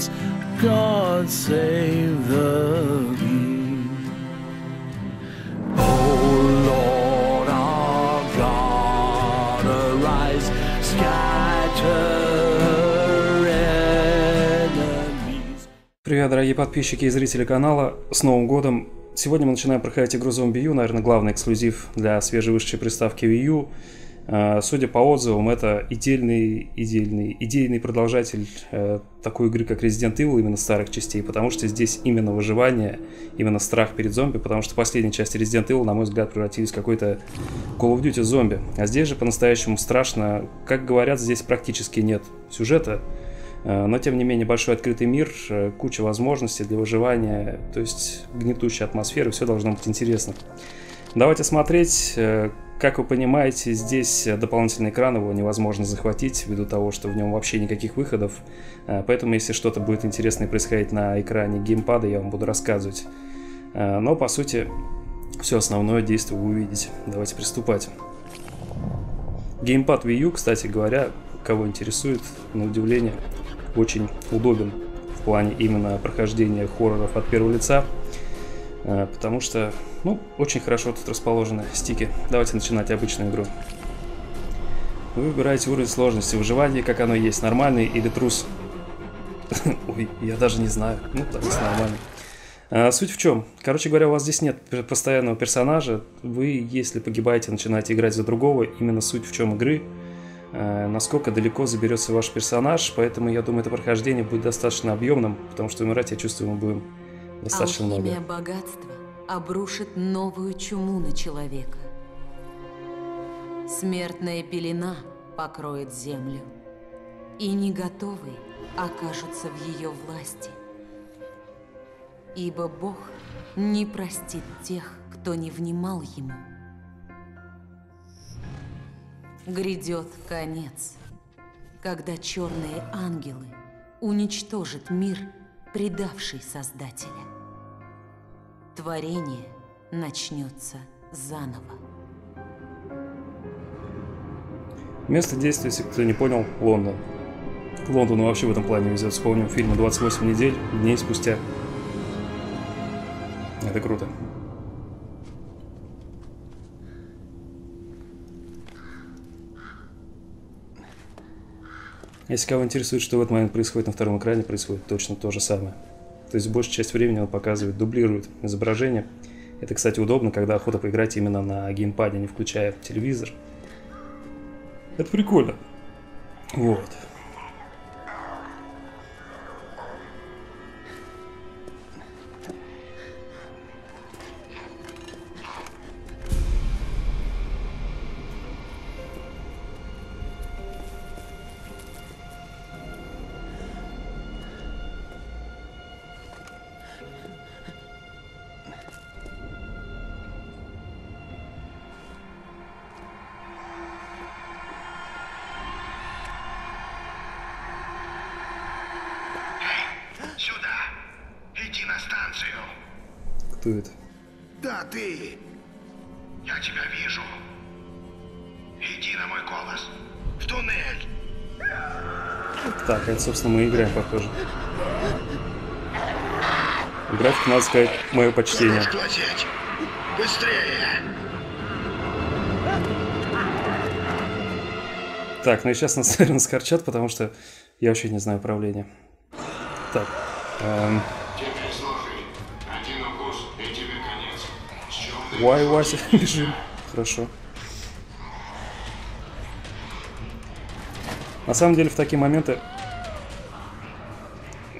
chance. God save the king. Oh Lord, our God, arise, scatter enemies. Привет, дорогие подписчики и зрители канала, с Новым годом! Сегодня мы начинаем проходить игру ZombiU, наверное, главный эксклюзив для свежевышедшей приставки Wii U. Судя по отзывам, это идейный продолжатель такой игры, как Resident Evil, именно старых частей, потому что здесь именно выживание, именно страх перед зомби, потому что последние части Resident Evil, на мой взгляд, превратились в какой-то Call of Duty зомби. А здесь же по-настоящему страшно. Как говорят, здесь практически нет сюжета, но тем не менее большой открытый мир, куча возможностей для выживания, то есть гнетущая атмосфера, все должно быть интересно. Давайте смотреть. Как вы понимаете, здесь дополнительный экран, его невозможно захватить, ввиду того, что в нем вообще никаких выходов. Поэтому, если что-то будет интересное происходить на экране геймпада, я вам буду рассказывать. Но, по сути, все основное действие вы увидите. Давайте приступать. Геймпад Wii U, кстати говоря, кого интересует, на удивление, очень удобен в плане именно прохождения хорроров от первого лица. Потому что, ну, очень хорошо тут расположены стики. Давайте начинать обычную игру. Вы выбираете уровень сложности выживания, как оно есть, нормальный или трус. Ой, я даже не знаю. Ну, так нормально. Суть в чем? Короче говоря, у вас здесь нет постоянного персонажа. Вы, если погибаете, начинаете играть за другого. Именно суть в чем игры. Насколько далеко заберется ваш персонаж. Поэтому, я думаю, это прохождение будет достаточно объемным. Потому что умирать, я чувствую, мы будем... достаточно много. Алхимия богатства обрушит новую чуму на человека. Смертная пелена покроет землю. И не готовые окажутся в ее власти. Ибо Бог не простит тех, кто не внимал ему. Грядет конец, когда черные ангелы уничтожат мир, предавший Создателя. Творение начнется заново. Место действия, если кто не понял, Лондон. Лондону вообще в этом плане везет. Вспомним фильм «28 недель, дней спустя». Это круто. Если кого интересует, что в этот момент происходит на втором экране, происходит точно то же самое. То есть большая часть времени он показывает, дублирует изображение. Это, кстати, удобно, когда охота поиграть именно на геймпаде, не включая телевизор. Это прикольно. Вот. Кто это? Да, ты! Я тебя вижу. Иди на мой голос. В туннель! Так, это, собственно, мы играем, похоже. График, надо сказать, мое почтение. Быстрее! Так, ну и сейчас нас, наверное, скорчат, потому что я вообще не знаю управления. Так. Вай, Вася, бежим. Хорошо. На самом деле в такие моменты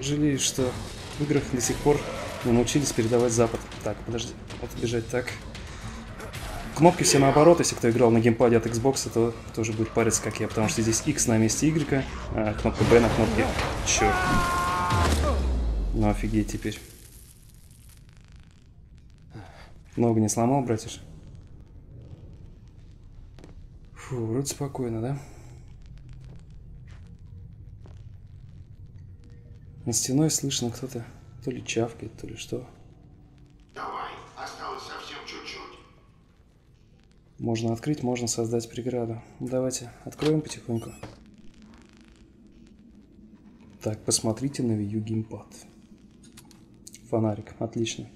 жалею, что в играх до сих пор не научились передавать запад. Так, подожди, вот бежать так. Кнопки все наоборот, если кто играл на геймпаде от Xbox, то тоже будет париться, как я, потому что здесь X на месте Y, а кнопка B на кнопке... Черт. Ну офигеть теперь. Много не сломал, братиш? Фу, вроде спокойно, да? На стеной слышно кто-то то ли чавкает, то ли что. Давай, осталось совсем чуть-чуть. Можно открыть, можно создать преграду. Давайте откроем потихоньку. Так, посмотрите на Wii U геймпад. Фонарик, отлично.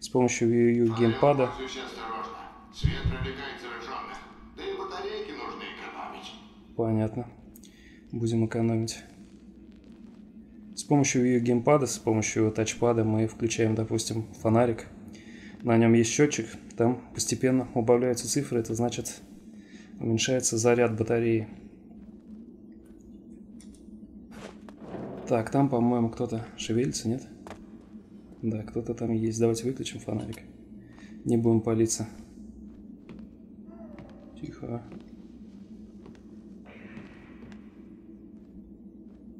С помощью Wii U геймпада... Понятно. Будем экономить. С помощью Wii U геймпада, с помощью тачпада мы включаем, допустим, фонарик. На нем есть счетчик, там постепенно убавляются цифры, это значит уменьшается заряд батареи. Так, там, по-моему, кто-то шевелится, нет? Да, кто-то там есть. Давайте выключим фонарик. Не будем палиться. Тихо.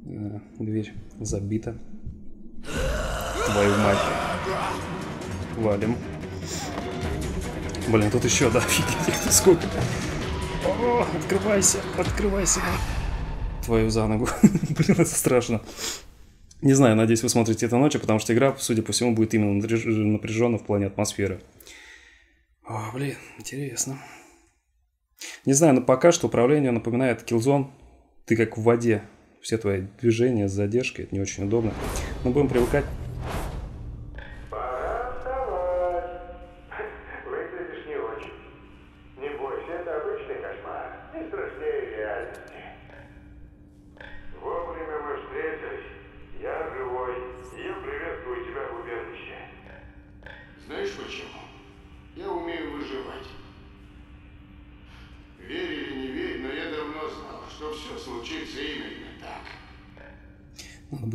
Да, дверь забита. Твою мать. Валим. Блин, тут еще, да, офигеть, сколько. О, открывайся, открывайся. Твою за ногу. Блин, это страшно. Не знаю, надеюсь, вы смотрите это ночью, потому что игра, судя по всему, будет именно напряжена в плане атмосферы. О, блин, интересно. Не знаю, но пока что управление напоминает Killzone. Ты как в воде. Все твои движения с задержкой, это не очень удобно. Но будем привыкать.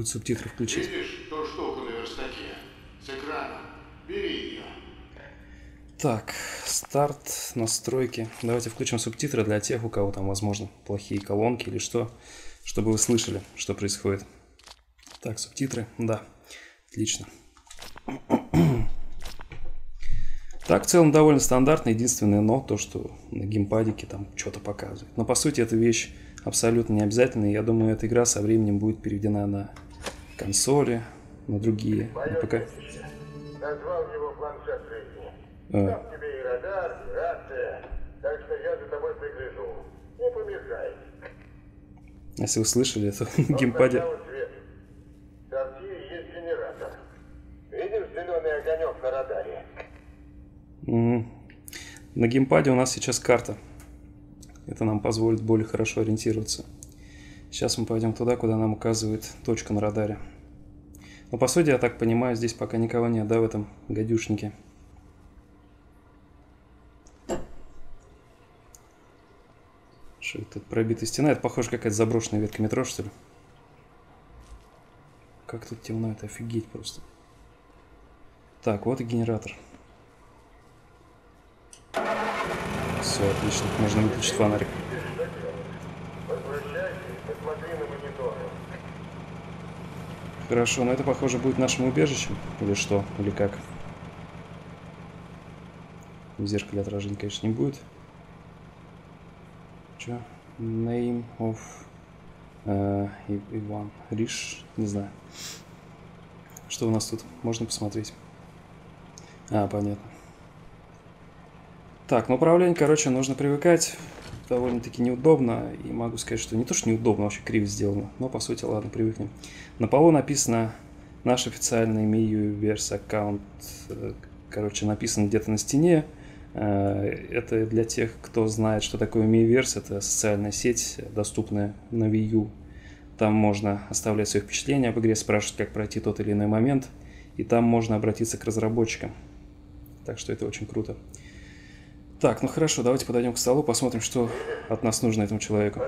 Субтитры включить. Видишь ту штуку на верстаке с экрана? Бери ее. Так, старт, настройки. Давайте включим субтитры для тех, у кого там, возможно, плохие колонки или что, чтобы вы слышали, что происходит. Так, субтитры, да, отлично. Так, в целом довольно стандартно. Единственное но, то, что на геймпадике там что-то показывает. Но по сути эта вещь абсолютно не обязательная. Я думаю, эта игра со временем будет переведена на консоли, на другие. Пока... Назвал его планшет жизни. Там тебе и радар, и рация. Так что я за тобой пригляжу. Не помешай. Если вы слышали, то на геймпаде... В сортире есть генератор. Видишь зеленый огонек на радаре? На геймпаде у нас сейчас карта. Это нам позволит более хорошо ориентироваться. Сейчас мы пойдем туда, куда нам указывает точка на радаре. Но по сути, я так понимаю, здесь пока никого нет, да, в этом гадюшнике. Что это тут пробитая стена? Это похоже какая-то заброшенная ветка метро, что ли? Как тут темно, это офигеть просто. Так, вот и генератор. Все, отлично, можно выключить фонарик. Хорошо, но это, похоже, будет нашим убежищем. Или что? Или как? В зеркале отражения, конечно, не будет. Че? Name of Иван Риш? Не знаю. Что у нас тут? Можно посмотреть. А, понятно. Так, ну управление, короче, нужно привыкать. Довольно-таки неудобно, и могу сказать, что не то, что неудобно, вообще криво сделано, но по сути, ладно, привыкнем. На полу написано наш официальный Miiverse аккаунт, короче, написан где-то на стене. Это для тех, кто знает, что такое Miiverse, это социальная сеть, доступная на Wii U. Там можно оставлять свои впечатления об игре, спрашивать, как пройти тот или иной момент, и там можно обратиться к разработчикам. Так что это очень круто. Так, ну хорошо, давайте подойдем к столу, посмотрим, что от нас нужно этому человеку.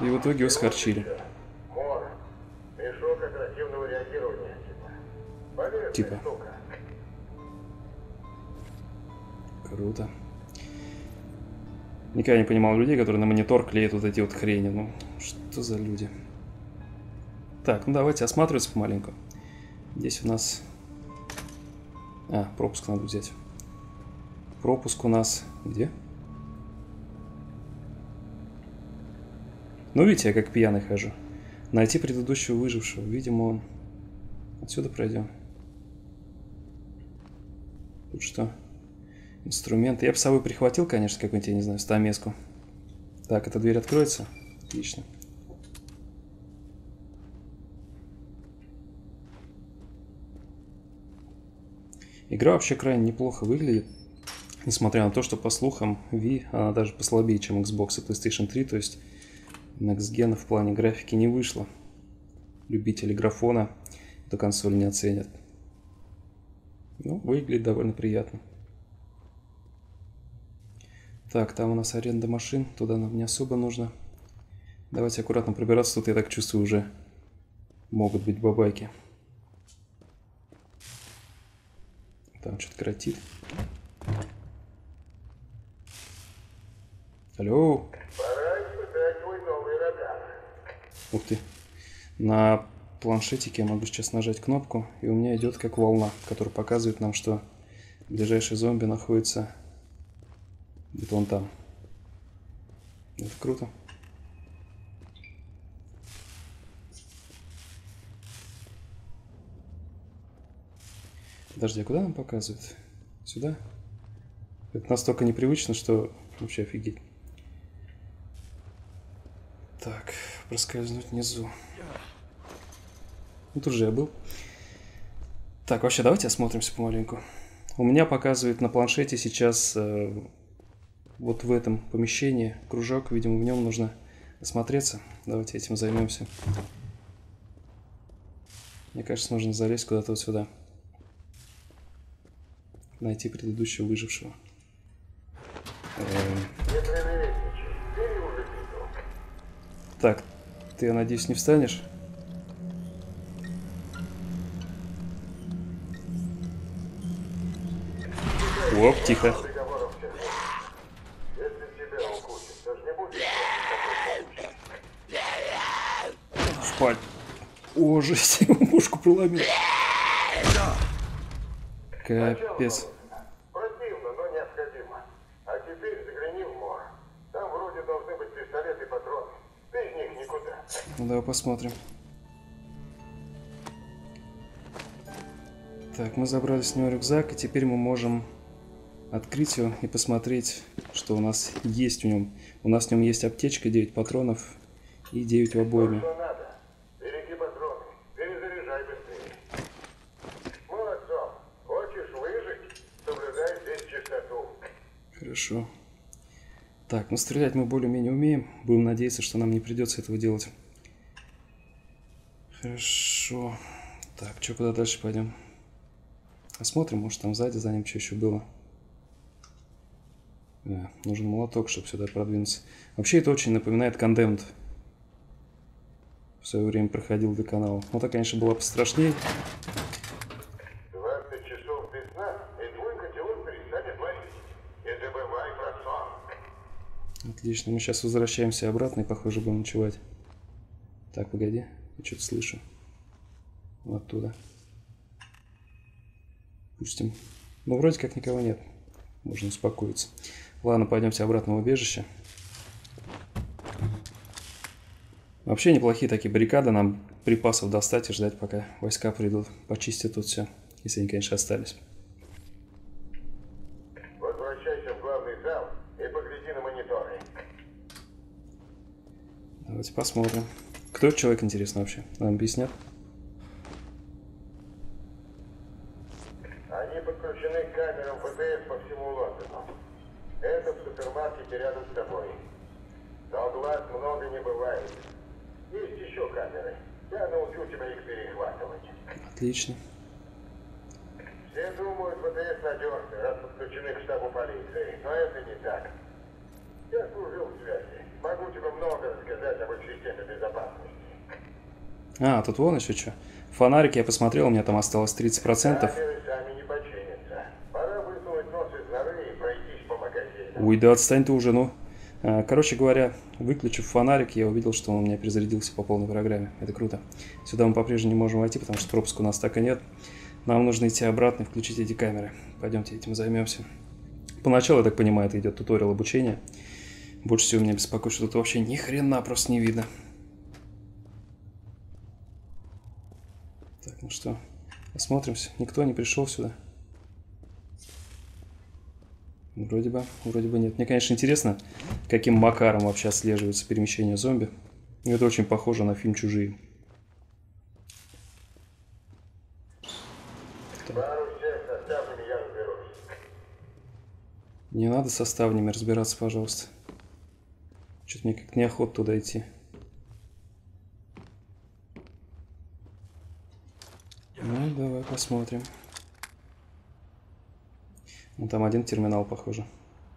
И в итоге его схарчили. Типа. Круто. Никогда не понимал людей, которые на монитор клеят вот эти вот хрени. Ну, что за люди? Так, ну давайте осматриваться помаленьку. Здесь у нас... А, пропуск надо взять. Пропуск у нас где? Ну, видите, я как пьяный хожу. Найти предыдущего выжившего. Видимо, он... Отсюда пройдем. Тут что? Инструменты. Я бы с собой прихватил, конечно, какую-нибудь, я не знаю, стамеску. Так, эта дверь откроется? Отлично. Игра вообще крайне неплохо выглядит, несмотря на то, что по слухам Wii она даже послабее, чем Xbox и PlayStation 3, то есть Next Gen в плане графики не вышло. Любители графона эту консоль не оценят. Ну, выглядит довольно приятно. Так, там у нас аренда машин, туда нам не особо нужно. Давайте аккуратно пробираться, тут я так чувствую уже могут быть бабайки. Там что-то коротит. Алло. Пора испытать мой новый радар. Ух ты. На планшетике я могу сейчас нажать кнопку, и у меня идет как волна, которая показывает нам, что ближайший зомби находится где-то он там. Это круто. Подожди, а куда нам показывают? Сюда? Это настолько непривычно, что вообще офигеть. Так, проскользнуть внизу. Ну, тут же я был. Так, вообще, давайте осмотримся помаленьку. У меня показывает на планшете сейчас вот в этом помещении кружок. Видимо, в нем нужно осмотреться. Давайте этим займемся. Мне кажется, нужно залезть куда-то вот сюда. Найти предыдущего выжившего. Так, ты, я надеюсь, не встанешь? Оп, тихо. Спать. О, жесть, его мушку проломил. Капец. Противно, но необходимо. А теперь загляни в мор. Там вроде должны быть пистолеты и патроны. Ты из них никуда. Ну, давай посмотрим. Так, мы забрали с него рюкзак, и теперь мы можем открыть его и посмотреть, что у нас есть в нем. У нас в нем есть аптечка, 9 патронов и 9 в обойме. Хорошо. Так, ну стрелять мы более-менее умеем. Будем надеяться, что нам не придется этого делать. Хорошо. Так, что, куда дальше пойдем? Осмотрим, может там сзади за ним что еще было. Да, нужен молоток, чтобы сюда продвинуться. Вообще это очень напоминает Кондемт. В свое время проходил до канала. Ну так, конечно, было пострашнее. Отлично, мы сейчас возвращаемся обратно и, похоже, будем ночевать. Так, погоди, я что-то слышу. Вот оттуда. Пустим. Ну, вроде как никого нет. Можно успокоиться. Ладно, пойдемте обратно в убежище. Вообще неплохие такие баррикады. Нам припасов достать и ждать, пока войска придут. Почистят тут все, если они, конечно, остались. Давайте посмотрим. Кто этот человек, интересно, вообще? Нам объяснят. Они подключены к камерам ВДС по всему Лондону. Это в супермаркете рядом с тобой. Но глаз много не бывает. Есть еще камеры. Я научу тебя их перехватывать. Отлично. Все думают, ВДС надежны, раз подключены к штабу полиции. Но это не так. Я служил в связи. Могу тебе много рассказать об их системе безопасности. А, тут вон еще что. Фонарик я посмотрел, у меня там осталось 30%. Камеры сами не починятся. Пора высунуть нос из норы и пройтись по магазинам. Уй, да отстань ты уже, ну. Короче говоря, выключив фонарик, я увидел, что он у меня перезарядился по полной программе. Это круто. Сюда мы по-прежнему не можем войти, потому что пропуска у нас так и нет. Нам нужно идти обратно и включить эти камеры. Пойдемте этим займемся. Поначалу, я так понимаю, это идет туториал обучения. Больше всего меня беспокоит, что тут вообще ни хрена просто не видно. Так, ну что, осмотримся. Никто не пришел сюда. Вроде бы нет. Мне, конечно, интересно, каким макаром вообще отслеживается перемещение зомби. Это очень похоже на фильм «Чужие». Не надо со ставнями разбираться, пожалуйста. Что-то мне как-то неохота туда идти. Ну, давай посмотрим. Ну, там один терминал, похоже.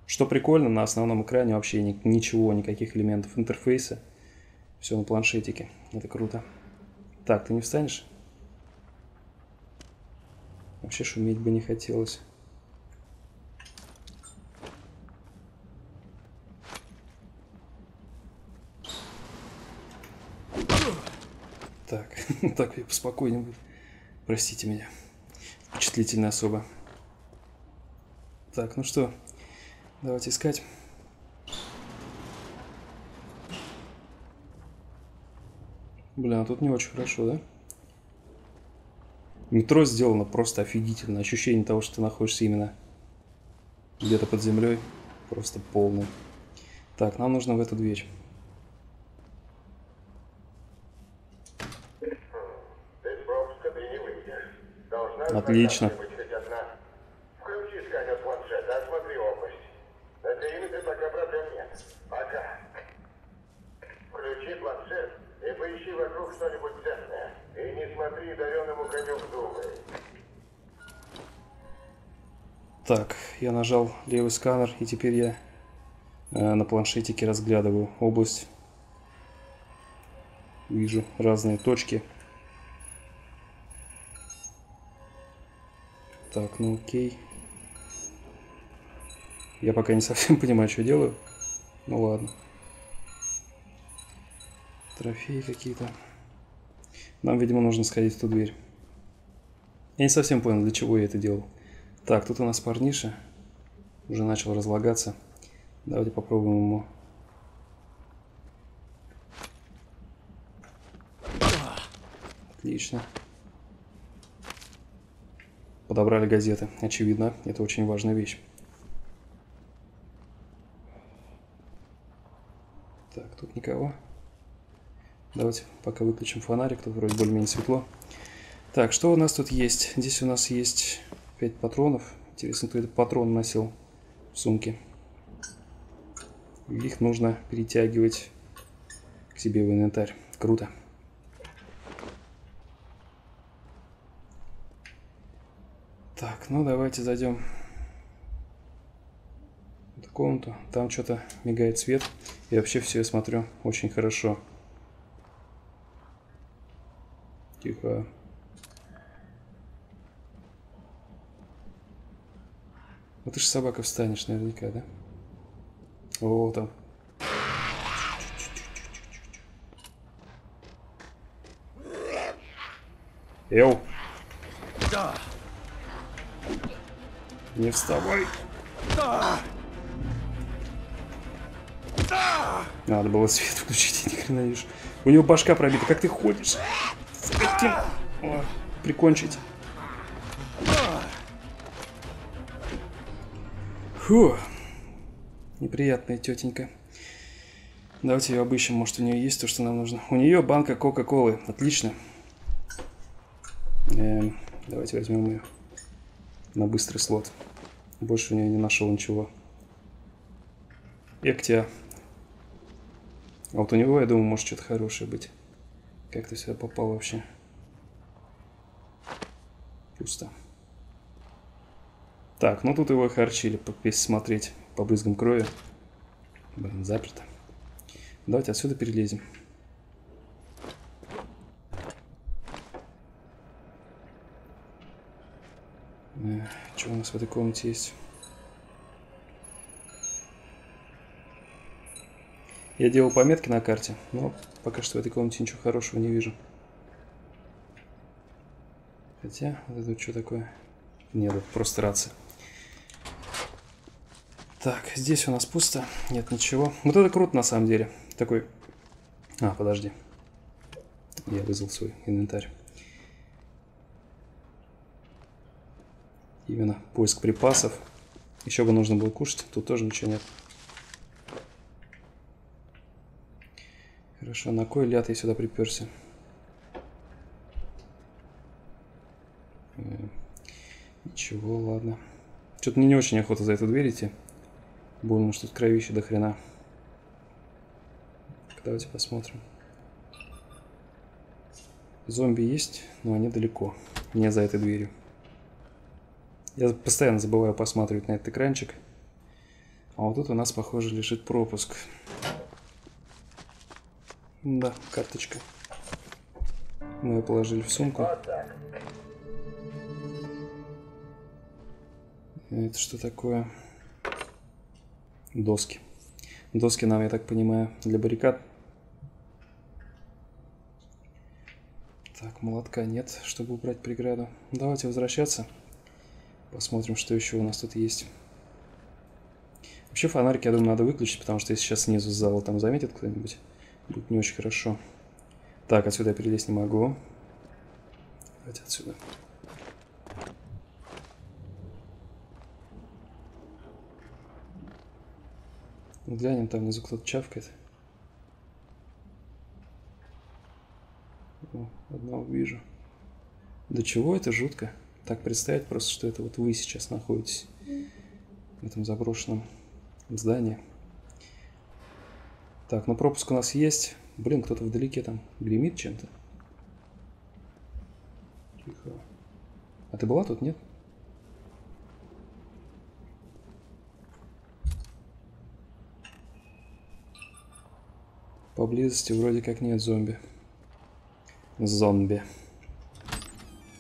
Что прикольно, на основном экране вообще ничего, никаких элементов интерфейса. Все на планшетике. Это круто. Так, ты не встанешь? Вообще шуметь бы не хотелось. Так поспокойнее будет. Простите меня. Впечатлительно особо. Так, ну что, давайте искать. Блин, а тут не очень хорошо, да? Метро сделано просто офигительно. Ощущение того, что ты находишься именно где-то под землей, просто полное. Так, нам нужно в эту дверь. Отлично. Так, я нажал левый сканер, и теперь я на планшетике разглядываю область. Вижу разные точки. Так, ну окей. Я пока не совсем понимаю, что делаю. Ну ладно. Трофеи какие-то. Нам, видимо, нужно сходить в ту дверь. Я не совсем понял, для чего я это делал. Так, тут у нас парниша. Уже начал разлагаться. Давайте попробуем ему. Отлично. Подобрали газеты. Очевидно, это очень важная вещь. Так, тут никого. Давайте пока выключим фонарик, тут вроде более-менее светло. Так, что у нас тут есть? Здесь у нас есть 5 патронов. Интересно, кто этот патрон носил в сумке. Их нужно перетягивать к себе в инвентарь. Круто. Так, ну давайте зайдем в эту комнату. Там что-то мигает свет. И вообще все я смотрю очень хорошо. Тихо. Ну ты же собака встанешь наверняка, да? О, там. Эу. Не вставай. Надо было свет включить, ни хрена видишь. У него башка пробита. Как ты ходишь? О, прикончить. Фу. Неприятная тетенька. Давайте ее обыщем. Может, у нее есть то, что нам нужно. У нее банка кока-колы. Отлично. Давайте возьмем ее на быстрый слот. Больше у нее не нашел ничего. Эктиа. А вот у него, я думаю, может что-то хорошее быть. Как ты сюда попал вообще? Пусто. Так, ну тут его и харчили. Если смотреть по брызгам крови. Блин, заперто. Давайте отсюда перелезем. Что у нас в этой комнате есть? Я делал пометки на карте, но пока что в этой комнате ничего хорошего не вижу. Хотя, вот это что такое? Нет, это просто рация. Так, здесь у нас пусто, нет ничего. Вот это круто на самом деле. Такой... А, подожди. Я вызвал свой инвентарь. Именно поиск припасов. Еще бы нужно было кушать, тут тоже ничего нет. Хорошо, на кой ляд я сюда приперся? Ничего, ладно. Что-то мне не очень охота за эту дверь идти. Больно, что тут кровище до хрена. Давайте посмотрим. Зомби есть, но они далеко. Не за этой дверью. Я постоянно забываю посматривать на этот экранчик. А вот тут у нас, похоже, лежит пропуск. Да, карточка. Мы ее положили в сумку. Это что такое? Доски. Доски нам, я так понимаю, для баррикад. Так, молотка нет, чтобы убрать преграду. Давайте возвращаться. Посмотрим, что еще у нас тут есть. Вообще фонарик, я думаю, надо выключить, потому что если сейчас снизу с зала там заметит кто-нибудь, будет не очень хорошо. Так, отсюда я перелезть не могу. Давайте отсюда. Глянем, там внизу кто-то чавкает. О, одного вижу. Да чего это жутко? Так представить просто, что это вот вы сейчас находитесь в этом заброшенном здании. Так, ну пропуск у нас есть. Блин, кто-то вдалеке там гремит чем-то. Тихо. А ты была тут, нет? Поблизости вроде как нет зомби. Зомби.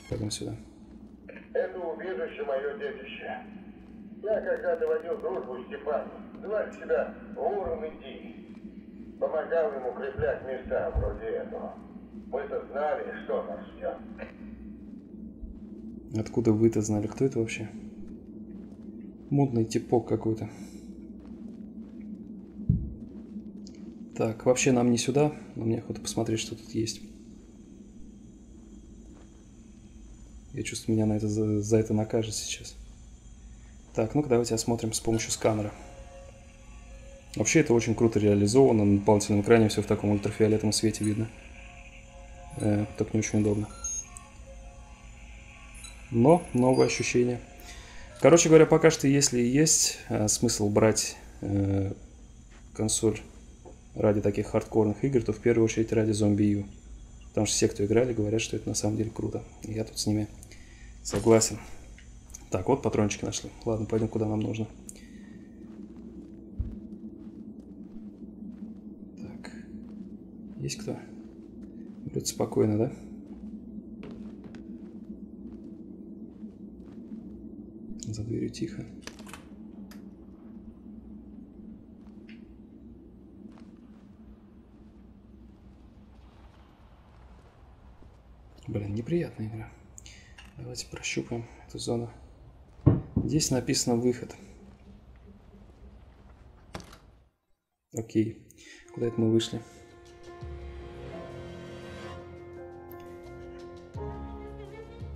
Пойдем сюда. Это убежище мое, детище. Я когда-то водил дружбу с Степаном. Звали себя Ворон и Дикий. Помогал ему креплять места вроде этого. Мы-то знали, что нас ждет. Откуда вы-то знали? Кто это вообще? Мутный типок какой-то. Так, вообще нам не сюда, но мне охота посмотреть, что тут есть. Я чувствую, меня на это, за это накажет сейчас. Так, ну-ка давайте осмотрим с помощью сканера. Вообще это очень круто реализовано, на дополнительном экране все в таком ультрафиолетовом свете видно. Так не очень удобно. Но новое ощущение. Короче говоря, пока что, если есть смысл брать консоль ради таких хардкорных игр, то в первую очередь ради ZombiU. Потому что все, кто играли, говорят, что это на самом деле круто. И я тут с ними согласен. Так, вот патрончики нашли. Ладно, пойдем, куда нам нужно. Так. Есть кто? Вроде спокойно, да? За дверью тихо. Блин, неприятная игра. Давайте прощупаем эту зону. Здесь написано выход. Окей. Куда это мы вышли?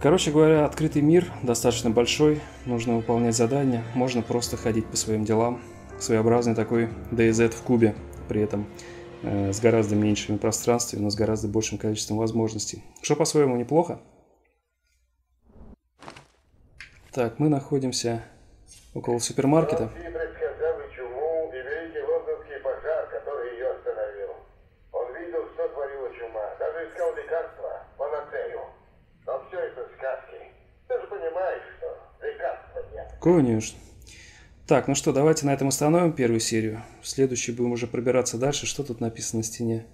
Короче говоря, открытый мир, достаточно большой. Нужно выполнять задания. Можно просто ходить по своим делам. Своеобразный такой DayZ в кубе. При этом с гораздо меньшими пространствами, но с гораздо большим количеством возможностей. Что по-своему неплохо. Так, мы находимся около супермаркета. Конечно. Так, ну что, давайте на этом остановим первую серию. В следующей будем уже пробираться дальше. Что тут написано на стене?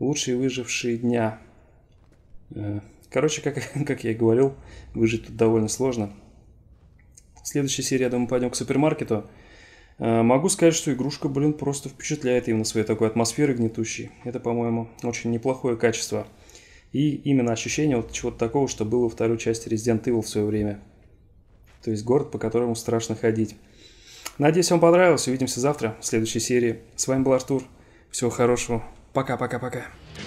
Лучшие выжившие дня. Короче, как я и говорил, выжить тут довольно сложно. В следующей серии, я думаю, пойдем к супермаркету. Могу сказать, что игрушка, блин, просто впечатляет именно своей такой атмосферой гнетущей. Это, по-моему, очень неплохое качество. И именно ощущение вот чего-то такого, что было во второй части Resident Evil в свое время. То есть город, по которому страшно ходить. Надеюсь, вам понравилось. Увидимся завтра в следующей серии. С вами был Артур. Всего хорошего. Пока-пока-пока.